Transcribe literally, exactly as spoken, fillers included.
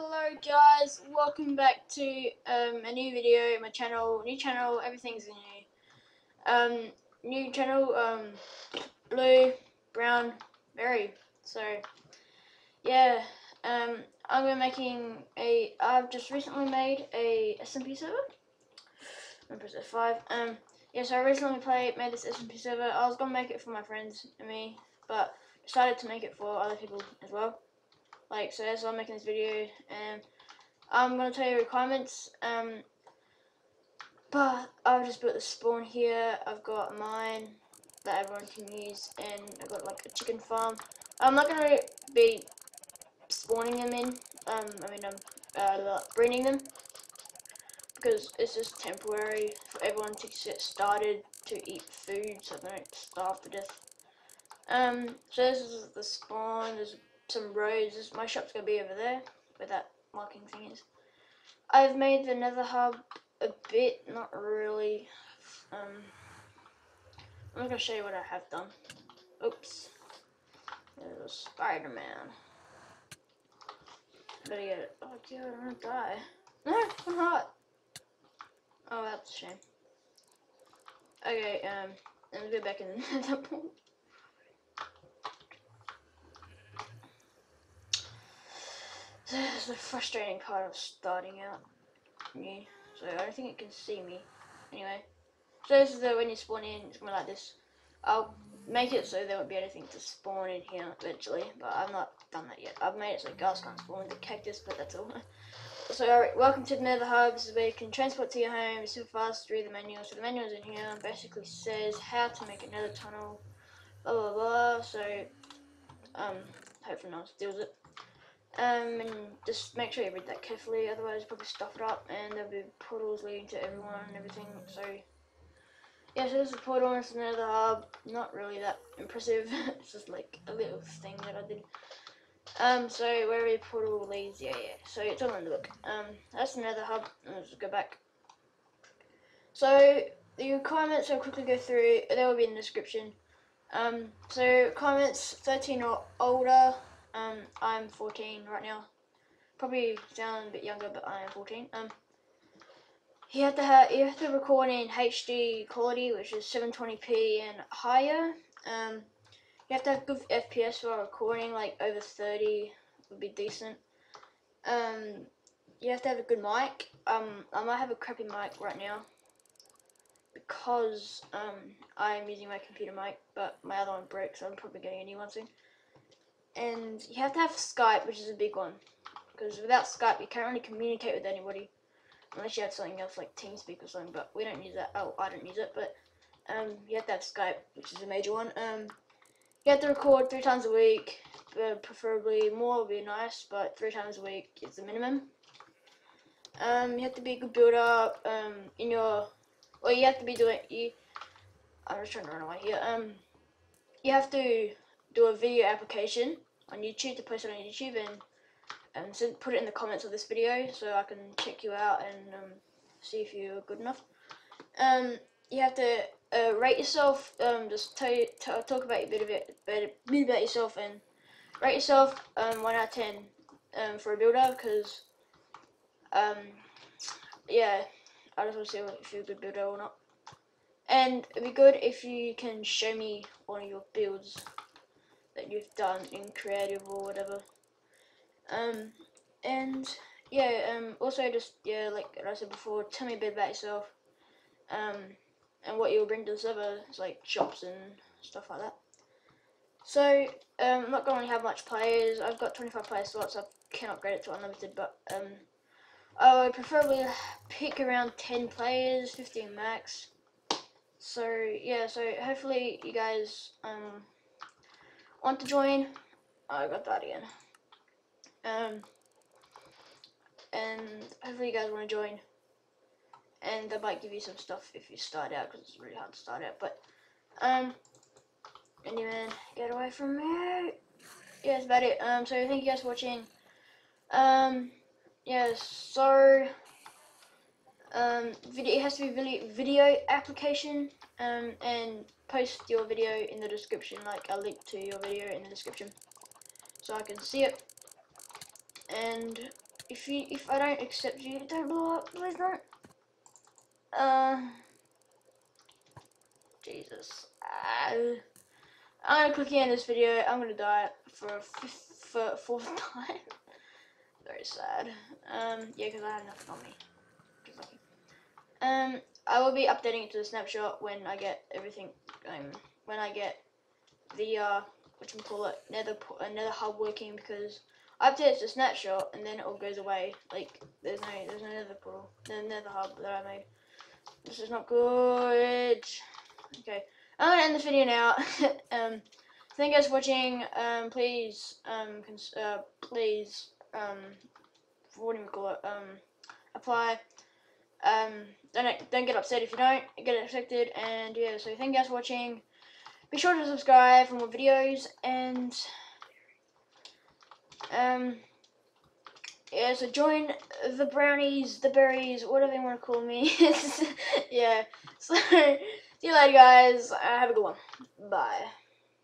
Hello guys, welcome back to um, a new video, my channel, new channel, everything's new. Um, new channel, um, blue, brown, berry. So, yeah, um, I'm gonna be making a, I've just recently made a S M P server. I'm gonna press F five. Um, yeah, so I recently played, made this S M P server. I was gonna make it for my friends and me, but decided to make it for other people as well. Like, so that's why I'm making this video, and I'm going to tell you requirements, um, but I've just built the spawn here. I've got mine that everyone can use, and I've got like a chicken farm. I'm not going to be spawning them in, um, I mean I'm uh, breeding them, because it's just temporary for everyone to get started to eat food so they don't starve to death. Um, so this is the spawn. There's some roads. My shop's gonna be over there where that marking thing is. I've made the nether hub a bit, not really. um I'm not gonna show you what I have done. Oops, there's a Spider-Man. Better get it. Oh god, I'm gonna die. No, I'm not. Oh, that's a shame. Okay, um let's go back in the nether pool. This is the frustrating part of starting out new, so I don't think it can see me. Anyway, so this is the, when you spawn in, it's gonna be like this. I'll make it so there won't be anything to spawn in here eventually, but I've not done that yet. I've made it so gas can't spawn, the cactus, but that's all. So right, welcome to the nether hub. This is where you can transport to your home super fast. Read the manual. So the manual is in here and basically says how to make another tunnel, blah blah blah. So um hopefully no one steals it. Um, and just make sure you read that carefully, otherwise you'll probably stuff it up and there'll be portals leading to everyone and everything. So yeah, so this is a portal and it's another hub. Not really that impressive. It's just like a little thing that I did. Um, so wherever your portal leads, yeah, yeah. So it's all in the book. Um, that's another hub. I'll just go back. So the requirements I'll quickly go through. They will be in the description. Um, so requirements thirteen or older. Um, I'm fourteen right now. Probably sound a bit younger, but I am fourteen. Um, you have to have, you have to record in H D quality, which is seven twenty p and higher. Um, you have to have good F P S while recording, like over thirty would be decent. Um, you have to have a good mic. Um, I might have a crappy mic right now because um I am using my computer mic, but my other one broke, so I'm probably getting a new one soon. And you have to have Skype, which is a big one, because without Skype you can't really communicate with anybody, unless you have something else like TeamSpeak or something, but we don't use that. Oh, I don't use it, but um, you have to have Skype, which is a major one. Um, you have to record three times a week, uh, preferably more would be nice, but three times a week is the minimum. Um, you have to be a good builder, um, in your, well, you have to be doing, you, I'm just trying to run away here, um, you have to do a video application on YouTube to post it on YouTube, and and send, put it in the comments of this video so I can check you out and um, see if you're good enough. Um, you have to uh, rate yourself. Um, just tell you, t talk about your bit of it, bit, bit about yourself, and rate yourself um, one out of ten um, for a builder, because um, yeah, I just want to see if you're a good builder or not. And it'd be good if you can show me one of your builds that you've done in creative or whatever. Um and yeah, um also just, yeah, like I said before, tell me a bit about yourself, um and what you'll bring to the server. It's like shops and stuff like that. So um I'm not gonna really have much players. I've got twenty-five player slots. I can upgrade it to unlimited, but um I would preferably pick around ten players, fifteen max. So yeah, so hopefully you guys um want to join. Oh, I got that again. Um, and hopefully you guys want to join, and they might give you some stuff if you start out, because it's really hard to start out. But um, anyway, get away from me. Yeah, that's about it. Um, so thank you guys for watching. Um, yeah, so um, video, it has to be video, video application. Um, and post your video in the description, like I'll link to your video in the description so I can see it. And If you, if I don't accept you, don't blow up, please don't. Uh, Jesus. Uh, I'm gonna click the end of this video. I'm gonna die for a fifth, for a fourth time. Very sad. Um, yeah, because I have nothing on me. Um, I will be updating it to the snapshot when I get everything. Um, when I get the uh, whatchamacallit, nether nether hub working, because I update it to snapshot and then it all goes away. Like there's no there's no nether portal, no nether hub that I made. This is not good. Okay, I'm gonna end this video now. um, thank you guys for watching. Um, please um cons uh, please um what do you call it um apply. Um, don't, don't get upset if you don't get affected, and yeah, so thank you guys for watching. Be sure to subscribe for more videos, and um, yeah, so join the brownies, the berries, whatever you want to call me. Yeah, so see you later guys, uh, have a good one, bye.